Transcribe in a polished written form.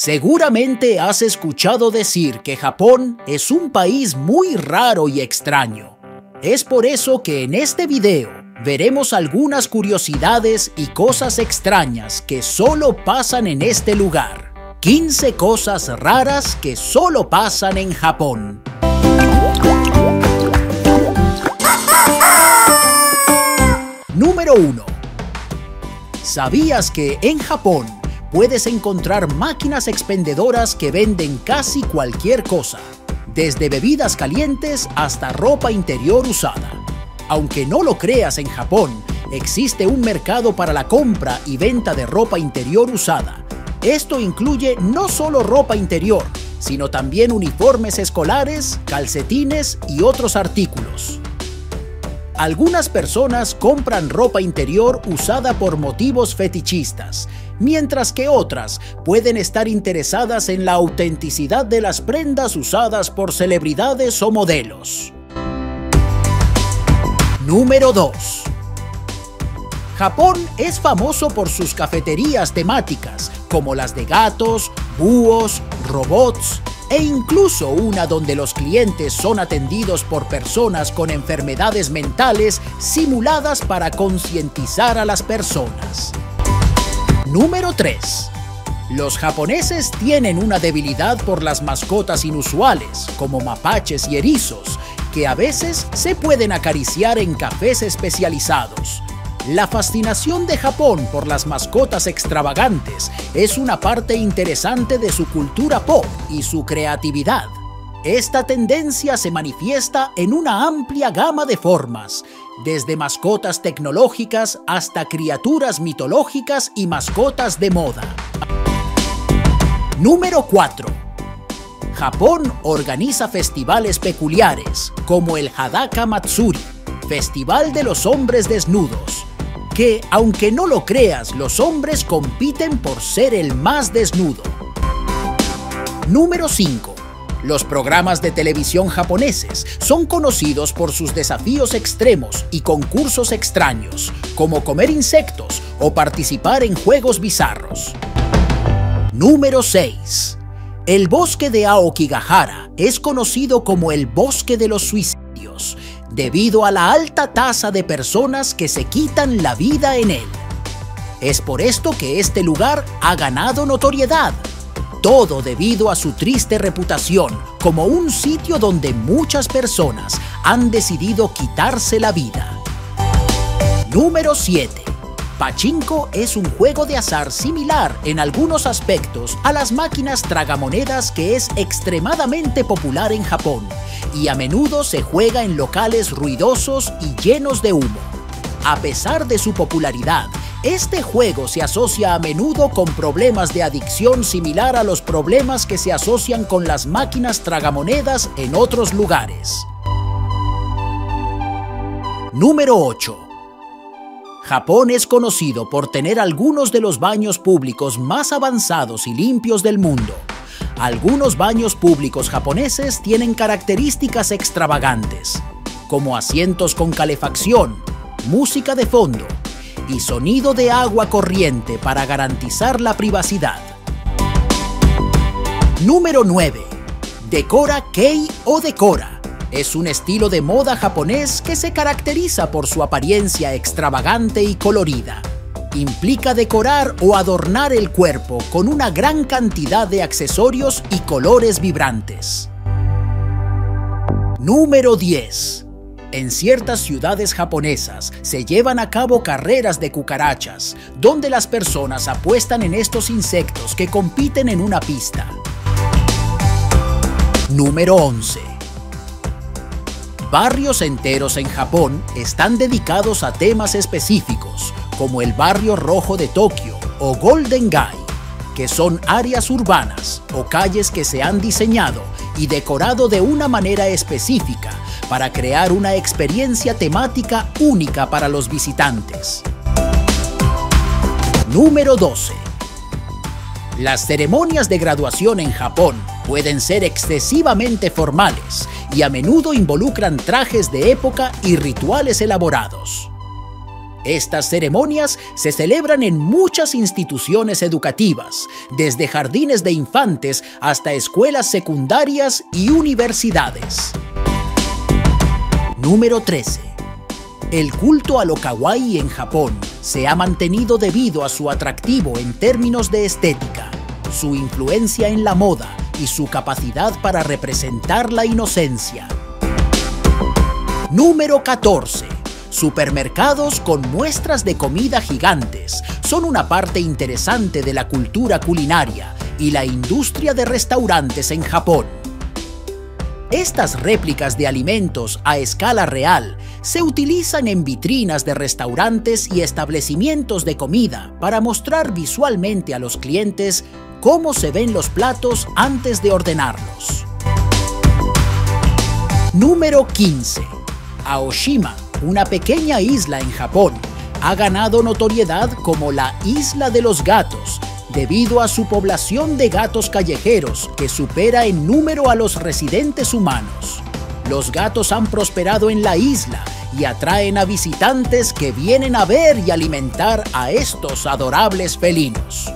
Seguramente has escuchado decir que Japón es un país muy raro y extraño. Es por eso que en este video veremos algunas curiosidades y cosas extrañas que solo pasan en este lugar. 15 cosas raras que solo pasan en Japón. Número 1. ¿Sabías que en Japón puedes encontrar máquinas expendedoras que venden casi cualquier cosa, desde bebidas calientes hasta ropa interior usada? Aunque no lo creas, en Japón existe un mercado para la compra y venta de ropa interior usada. Esto incluye no solo ropa interior, sino también uniformes escolares, calcetines y otros artículos. Algunas personas compran ropa interior usada por motivos fetichistas, mientras que otras pueden estar interesadas en la autenticidad de las prendas usadas por celebridades o modelos. Número 2. Japón es famoso por sus cafeterías temáticas, como las de gatos, búhos, robots, e incluso una donde los clientes son atendidos por personas con enfermedades mentales simuladas para concientizar a las personas. Número 3. Los japoneses tienen una debilidad por las mascotas inusuales, como mapaches y erizos, que a veces se pueden acariciar en cafés especializados. La fascinación de Japón por las mascotas extravagantes es una parte interesante de su cultura pop y su creatividad. Esta tendencia se manifiesta en una amplia gama de formas, desde mascotas tecnológicas hasta criaturas mitológicas y mascotas de moda. Número 4. Japón organiza festivales peculiares, como el Hadaka Matsuri, Festival de los Hombres Desnudos, que, aunque no lo creas, los hombres compiten por ser el más desnudo. Número 5. Los programas de televisión japoneses son conocidos por sus desafíos extremos y concursos extraños, como comer insectos o participar en juegos bizarros. Número 6. El bosque de Aokigahara es conocido como el bosque de los suicidios, debido a la alta tasa de personas que se quitan la vida en él. Es por esto que este lugar ha ganado notoriedad, todo debido a su triste reputación como un sitio donde muchas personas han decidido quitarse la vida. Número 7. Pachinko es un juego de azar similar en algunos aspectos a las máquinas tragamonedas, que es extremadamente popular en Japón y a menudo se juega en locales ruidosos y llenos de humo. A pesar de su popularidad, este juego se asocia a menudo con problemas de adicción similar a los problemas que se asocian con las máquinas tragamonedas en otros lugares. Número 8. Japón es conocido por tener algunos de los baños públicos más avanzados y limpios del mundo. Algunos baños públicos japoneses tienen características extravagantes, como asientos con calefacción, música de fondo y sonido de agua corriente para garantizar la privacidad. Número 9. Decora Kei o Decora. Es un estilo de moda japonés que se caracteriza por su apariencia extravagante y colorida. Implica decorar o adornar el cuerpo con una gran cantidad de accesorios y colores vibrantes. Número 10. En ciertas ciudades japonesas se llevan a cabo carreras de cucarachas, donde las personas apuestan en estos insectos que compiten en una pista. Número 11. Barrios enteros en Japón están dedicados a temas específicos, como el Barrio Rojo de Tokio o Golden Gai, que son áreas urbanas o calles que se han diseñado y decorado de una manera específica para crear una experiencia temática única para los visitantes. Número 12. Las ceremonias de graduación en Japón pueden ser excesivamente formales y a menudo involucran trajes de época y rituales elaborados. Estas ceremonias se celebran en muchas instituciones educativas, desde jardines de infantes hasta escuelas secundarias y universidades. Número 13. El culto a lo kawaii en Japón se ha mantenido debido a su atractivo en términos de estética, su influencia en la moda y su capacidad para representar la inocencia. Número 14. Supermercados con muestras de comida gigantes son una parte interesante de la cultura culinaria y la industria de restaurantes en Japón. Estas réplicas de alimentos a escala real se utilizan en vitrinas de restaurantes y establecimientos de comida para mostrar visualmente a los clientes cómo se ven los platos antes de ordenarlos. Número 15. Aoshima, una pequeña isla en Japón, ha ganado notoriedad como la Isla de los Gatos, debido a su población de gatos callejeros que supera en número a los residentes humanos. Los gatos han prosperado en la isla y atraen a visitantes que vienen a ver y alimentar a estos adorables felinos.